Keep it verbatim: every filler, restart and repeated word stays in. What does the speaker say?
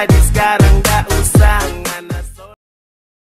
I just